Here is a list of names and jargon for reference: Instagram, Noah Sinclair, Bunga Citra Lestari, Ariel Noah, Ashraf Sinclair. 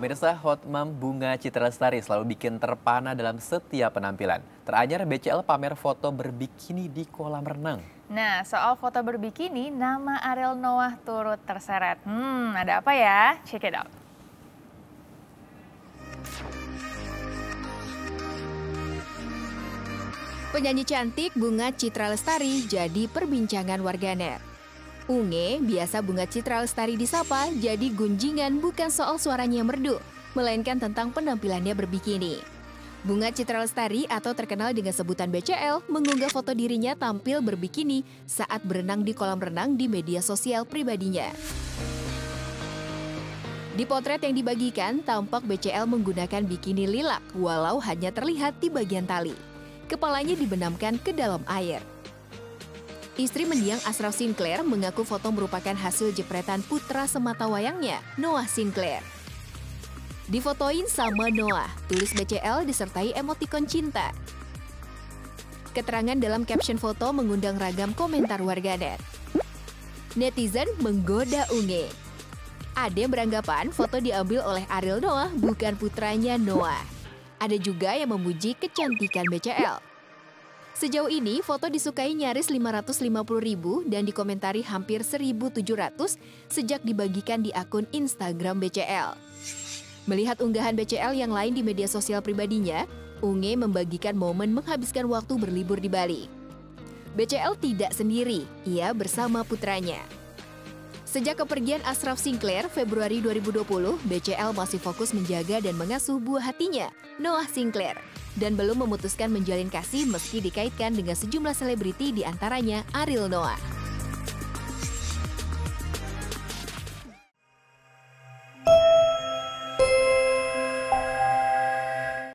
Pemirsa, hot mom Bunga Citra Lestari selalu bikin terpana dalam setiap penampilan. Teranyar BCL pamer foto berbikini di kolam renang. Nah, soal foto berbikini, nama Ariel Noah turut terseret. Ada apa ya? Check it out. Penyanyi cantik Bunga Citra Lestari jadi perbincangan warganet. Unge, biasa Bunga Citra Lestari disapa, jadi gunjingan bukan soal suaranya yang merdu, melainkan tentang penampilannya berbikini. Bunga Citra Lestari atau terkenal dengan sebutan BCL mengunggah foto dirinya tampil berbikini saat berenang di kolam renang di media sosial pribadinya. Di potret yang dibagikan, tampak BCL menggunakan bikini lilak walau hanya terlihat di bagian tali. Kepalanya dibenamkan ke dalam air. Istri mendiang Ashraf Sinclair mengaku foto merupakan hasil jepretan putra sematawayangnya, Noah Sinclair. Difotoin sama Noah, tulis BCL disertai emotikon cinta. Keterangan dalam caption foto mengundang ragam komentar warganet. Netizen menggoda Unge. Ada yang beranggapan foto diambil oleh Ariel Noah bukan putranya Noah. Ada juga yang memuji kecantikan BCL. Sejauh ini, foto disukai nyaris 550.000 dan dikomentari hampir 1.700 sejak dibagikan di akun Instagram BCL. Melihat unggahan BCL yang lain di media sosial pribadinya, Unge membagikan momen menghabiskan waktu berlibur di Bali. BCL tidak sendiri, ia bersama putranya. Sejak kepergian Ashraf Sinclair Februari 2020, BCL masih fokus menjaga dan mengasuh buah hatinya, Noah Sinclair, dan belum memutuskan menjalin kasih meski dikaitkan dengan sejumlah selebriti diantaranya Ariel Noah.